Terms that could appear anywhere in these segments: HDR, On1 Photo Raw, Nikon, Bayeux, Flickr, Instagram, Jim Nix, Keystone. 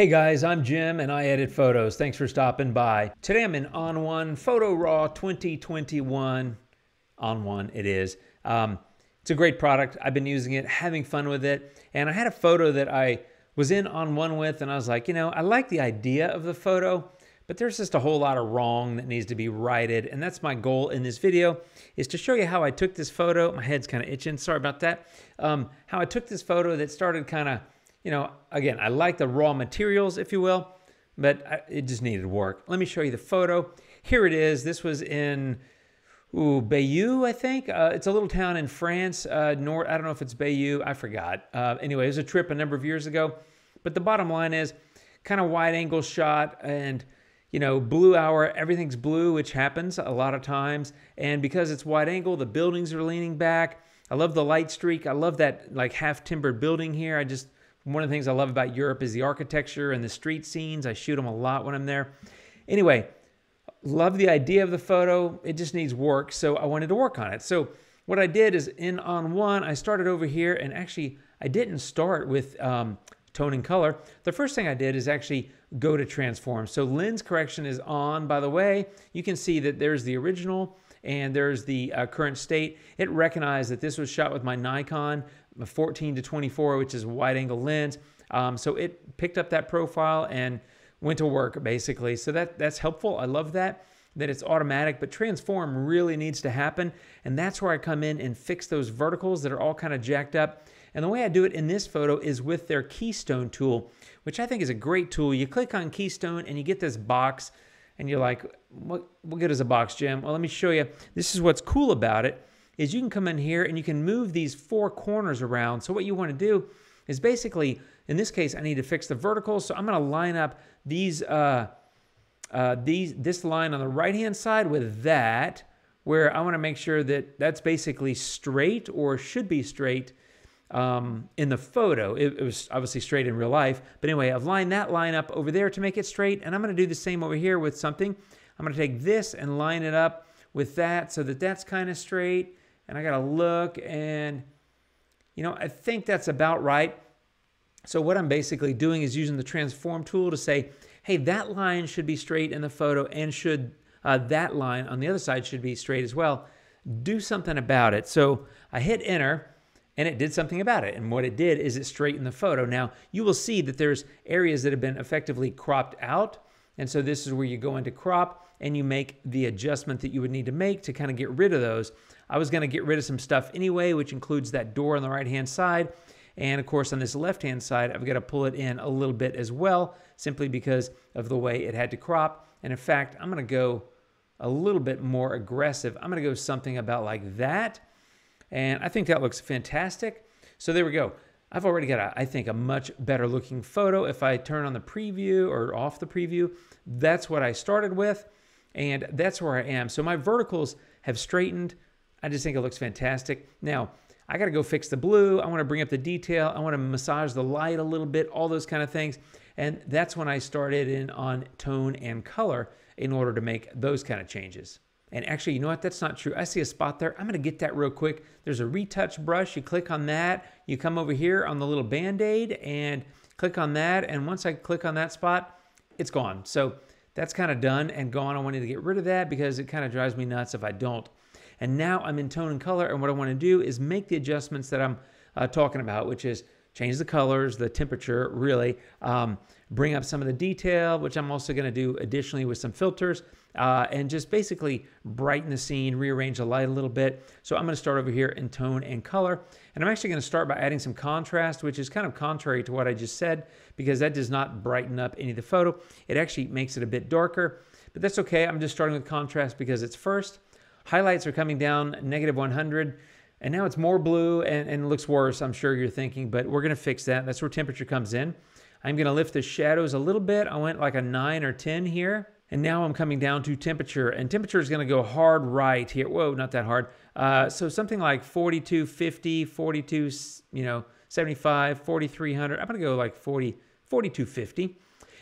Hey guys, I'm Jim and I edit photos. Thanks for stopping by. Today I'm in On1 Photo Raw 2021. On1 it is. It's a great product. I've been using it, having fun with it. And I had a photo that I was in On1 with and I was like, you know, I like the idea of the photo, but there's just a whole lot of wrong that needs to be righted. And that's my goal in this video, is to show you how I took this photo. My head's kind of itching, sorry about that. How I took this photo that started kind of, you know, again, I like the raw materials, if you will, but it just needed work. Let me show you the photo. Here it is. This was in Bayeux, I think. It's a little town in France. I don't know if it's Bayeux. I forgot. Anyway, it was a trip a number of years ago. But the bottom line is kind of wide angle shot and, you know, blue hour. Everything's blue, which happens a lot of times. And because it's wide angle, the buildings are leaning back. I love the light streak. I love that like half timbered building here. One of the things I love about Europe is the architecture and the street scenes. I shoot them a lot when I'm there. Anyway, love the idea of the photo. It just needs work, so I wanted to work on it. So what I did is in On1, I started over here, and actually I didn't start with tone and color. The first thing I did is actually go to transform. So lens correction is on, by the way. You can see that there's the original and there's the current state. It recognized that this was shot with my Nikon 14 to 24, which is a wide angle lens. So it picked up that profile and went to work basically. So that's helpful. I love that it's automatic, but transform really needs to happen. And that's where I come in and fix those verticals that are all kind of jacked up. And the way I do it in this photo is with their Keystone tool, which I think is a great tool. You click on Keystone and you get this box and you're like, what good is a box, Jim? Well, let me show you. This is what's cool about it, is you can come in here and you can move these four corners around. So what you want to do is basically, in this case, I need to fix the verticals. So I'm going to line up this line on the right-hand side with that, where I want to make sure that that's basically straight, or should be straight in the photo. It was obviously straight in real life. But anyway, I've lined that line up over there to make it straight. And I'm going to do the same over here with something. I'm going to take this and line it up with that so that that's kind of straight. And I gotta look, and you know, I think that's about right. So what I'm basically doing is using the transform tool to say, hey, that line should be straight in the photo, and should that line on the other side should be straight as well. Do something about it. So I hit enter, and it did something about it. And what it did is it straightened the photo. Now you will see that there's areas that have been effectively cropped out. And so this is where you go into crop and you make the adjustment that you would need to make to kind of get rid of those. I was going to get rid of some stuff anyway, which includes that door on the right-hand side. And of course, on this left-hand side, I've got to pull it in a little bit as well, simply because of the way it had to crop. And in fact, I'm going to go a little bit more aggressive. I'm going to go something about like that. And I think that looks fantastic. So there we go. I've already got, I think, a much better looking photo. If I turn on the preview or off the preview, that's what I started with, and that's where I am. So my verticals have straightened. I just think it looks fantastic. Now, I gotta go fix the blue. I wanna bring up the detail. I wanna massage the light a little bit, all those kind of things. And that's when I started in on tone and color in order to make those kind of changes. And actually, you know what? That's not true. I see a spot there. I'm going to get that real quick. There's a retouch brush. You click on that. You come over here on the little Band-Aid and click on that. And once I click on that spot, it's gone. So that's kind of done and gone. I wanted to get rid of that because it kind of drives me nuts if I don't. And now I'm in tone and color. And what I want to do is make the adjustments that I'm talking about, which is change the colors, the temperature, really. Bring up some of the detail, which I'm also going to do additionally with some filters. And just basically brighten the scene, rearrange the light a little bit. So I'm going to start over here in tone and color. And I'm actually going to start by adding some contrast, which is kind of contrary to what I just said, because that does not brighten up any of the photo. It actually makes it a bit darker. But that's okay. I'm just starting with contrast because it's first. Highlights are coming down, -100. And now it's more blue and looks worse, I'm sure you're thinking, but we're going to fix that. That's where temperature comes in. I'm going to lift the shadows a little bit. I went like a 9 or 10 here. And now I'm coming down to temperature. And temperature is going to go hard right here. Whoa, not that hard. So something like 42, 50, 42, you know, 75, 4,300. I'm going to go like 40, 4250.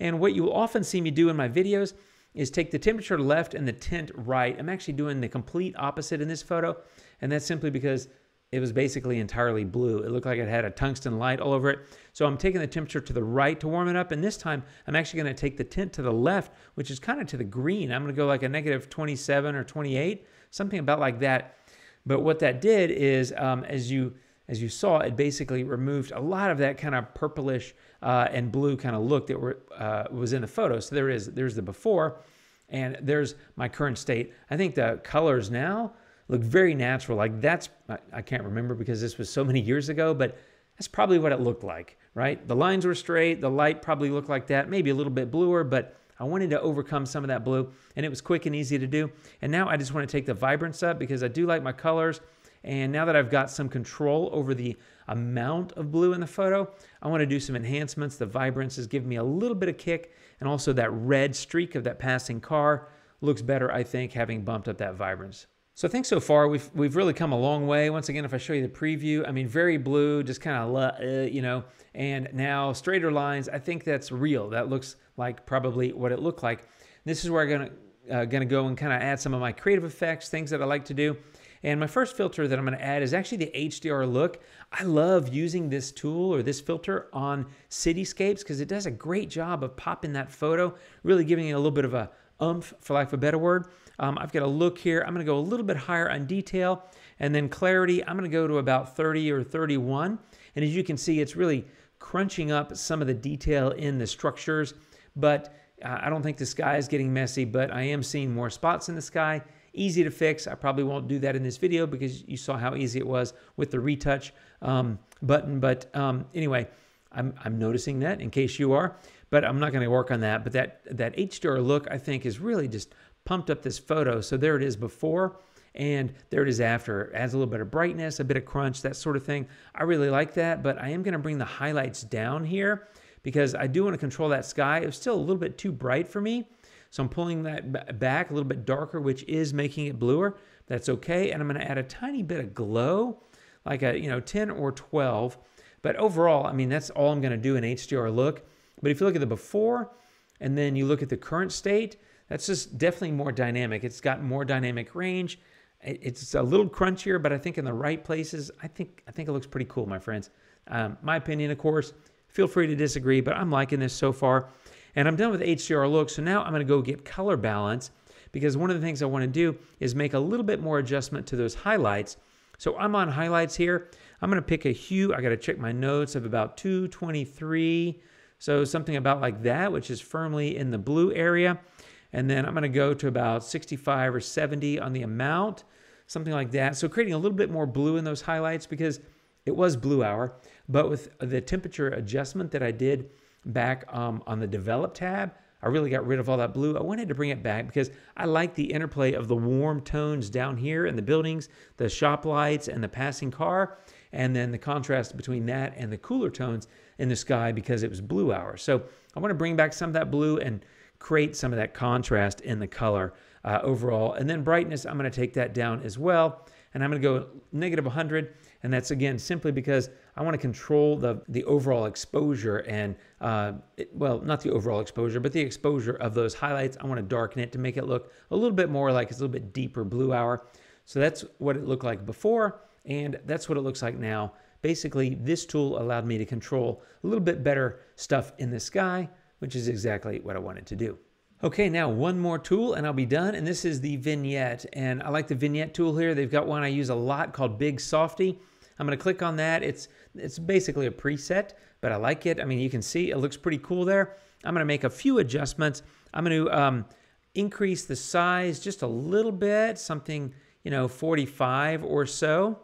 And what you will often see me do in my videos is take the temperature left and the tint right. I'm actually doing the complete opposite in this photo, and that's simply because it was basically entirely blue. It looked like it had a tungsten light all over it. So I'm taking the temperature to the right to warm it up, and this time I'm actually going to take the tint to the left, which is kind of to the green. I'm going to go like a -27 or 28, something about like that. But what that did is, as you saw, it basically removed a lot of that kind of purplish and blue kind of look that was in the photo. So there's the before, and there's my current state. I think the colors now look very natural. Like that's, I can't remember because this was so many years ago, but that's probably what it looked like, right? The lines were straight, the light probably looked like that, maybe a little bit bluer, but I wanted to overcome some of that blue, and it was quick and easy to do. And now I just want to take the vibrance up because I do like my colors. And now that I've got some control over the amount of blue in the photo, I want to do some enhancements. The vibrance is giving me a little bit of kick, and also that red streak of that passing car looks better, I think, having bumped up that vibrance. So I think so far we've really come a long way. Once again, if I show you the preview, I mean, very blue, just kind of, you know, and now straighter lines, I think that's real. That looks like probably what it looked like. This is where I'm gonna go and kind of add some of my creative effects, things that I like to do. And my first filter that I'm going to add is actually the HDR look. I love using this tool or this filter on cityscapes because it does a great job of popping that photo, really giving it a little bit of a oomph, for lack of a better word. I've got a look here. I'm going to go a little bit higher on detail, and then clarity, I'm going to go to about 30 or 31. And as you can see, it's really crunching up some of the detail in the structures, but I don't think the sky is getting messy, but I am seeing more spots in the sky. Easy to fix. I probably won't do that in this video because you saw how easy it was with the retouch button. But anyway, I'm noticing that in case you are, but I'm not going to work on that. But that HDR look, I think, is really just pumped up this photo. So there it is before, and there it is after. It adds a little bit of brightness, a bit of crunch, that sort of thing. I really like that, but I am going to bring the highlights down here because I do want to control that sky. It was still a little bit too bright for me. So I'm pulling that back a little bit darker, which is making it bluer. That's okay. And I'm going to add a tiny bit of glow, like a 10 or 12. But overall, I mean, that's all I'm going to do in HDR look. But if you look at the before and then you look at the current state, that's just definitely more dynamic. It's got more dynamic range. It's a little crunchier, but I think in the right places, I think it looks pretty cool, my friends. My opinion, of course. Feel free to disagree, but I'm liking this so far. And I'm done with HDR look, so now I'm going to go get color balance because one of the things I want to do is make a little bit more adjustment to those highlights. So I'm on highlights here. I'm going to pick a hue. I got to check my notes of about 223, so something about like that, which is firmly in the blue area. And then I'm going to go to about 65 or 70 on the amount, something like that. So creating a little bit more blue in those highlights because it was blue hour, but with the temperature adjustment that I did back on the develop tab, I really got rid of all that blue. I wanted to bring it back because I like the interplay of the warm tones down here in the buildings, the shop lights and the passing car, and then the contrast between that and the cooler tones in the sky because it was blue hour. So I want to bring back some of that blue and create some of that contrast in the color overall. And then brightness, I'm going to take that down as well. And I'm going to go -100. And that's, again, simply because I want to control the overall exposure and, well, not the overall exposure, but the exposure of those highlights. I want to darken it to make it look a little bit more like it's a little bit deeper blue hour. So that's what it looked like before, and that's what it looks like now. Basically, this tool allowed me to control a little bit better stuff in the sky, which is exactly what I wanted to do. Okay, now one more tool and I'll be done, and this is the vignette. And I like the vignette tool here. They've got one I use a lot called Big Softy. I'm gonna click on that. It's basically a preset, but I like it. I mean, you can see it looks pretty cool there. I'm gonna make a few adjustments. I'm gonna increase the size just a little bit, something 45 or so.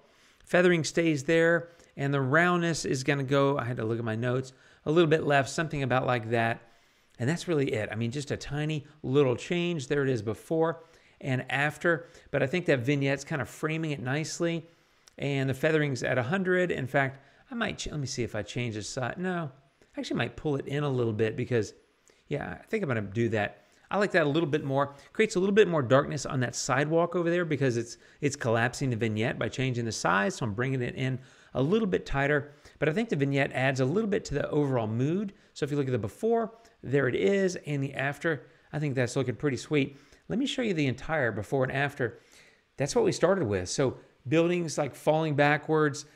Feathering stays there, and the roundness is gonna go, I had to look at my notes, a little bit left, something about like that. And that's really it. I mean, just a tiny little change. There it is before and after. But I think that vignette's kind of framing it nicely. And the feathering's at 100. In fact, I might, let me see if I change the size. No, I actually might pull it in a little bit because, yeah, I think I'm going to do that. I like that a little bit more. Creates a little bit more darkness on that sidewalk over there because it's collapsing the vignette by changing the size. So I'm bringing it in a little bit tighter. But I think the vignette adds a little bit to the overall mood. So if you look at the before, there it is, and the after, I think that's looking pretty sweet. Let me show you the entire before and after. That's what we started with. So buildings like falling backwards,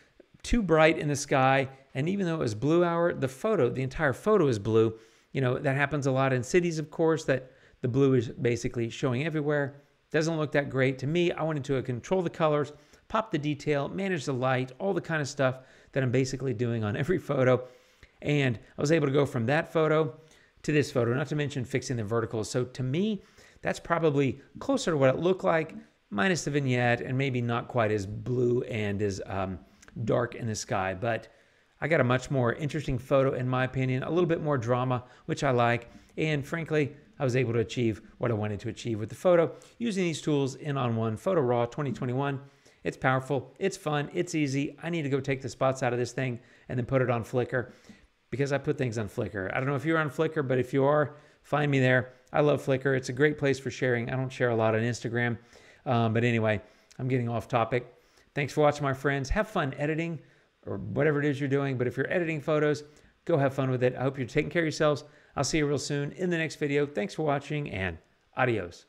too bright in the sky, and even though it was blue hour, the entire photo is blue. You know, that happens a lot in cities, of course, that the blue is basically showing everywhere. Doesn't look that great to me. I wanted to control the colors, pop the detail, manage the light, all the kind of stuff that I'm basically doing on every photo. And I was able to go from that photo to this photo, not to mention fixing the verticals. So to me, that's probably closer to what it looked like, minus the vignette and maybe not quite as blue and as dark in the sky. But I got a much more interesting photo in my opinion, a little bit more drama, which I like. And frankly, I was able to achieve what I wanted to achieve with the photo using these tools in On1 Photo Raw 2021. It's powerful, it's fun, it's easy. I need to go take the spots out of this thing and then put it on Flickr, because I put things on Flickr. I don't know if you're on Flickr, but if you are, find me there. I love Flickr. It's a great place for sharing. I don't share a lot on Instagram. But anyway, I'm getting off topic. Thanks for watching, my friends. Have fun editing or whatever it is you're doing. But if you're editing photos, go have fun with it. I hope you're taking care of yourselves. I'll see you real soon in the next video. Thanks for watching and adios.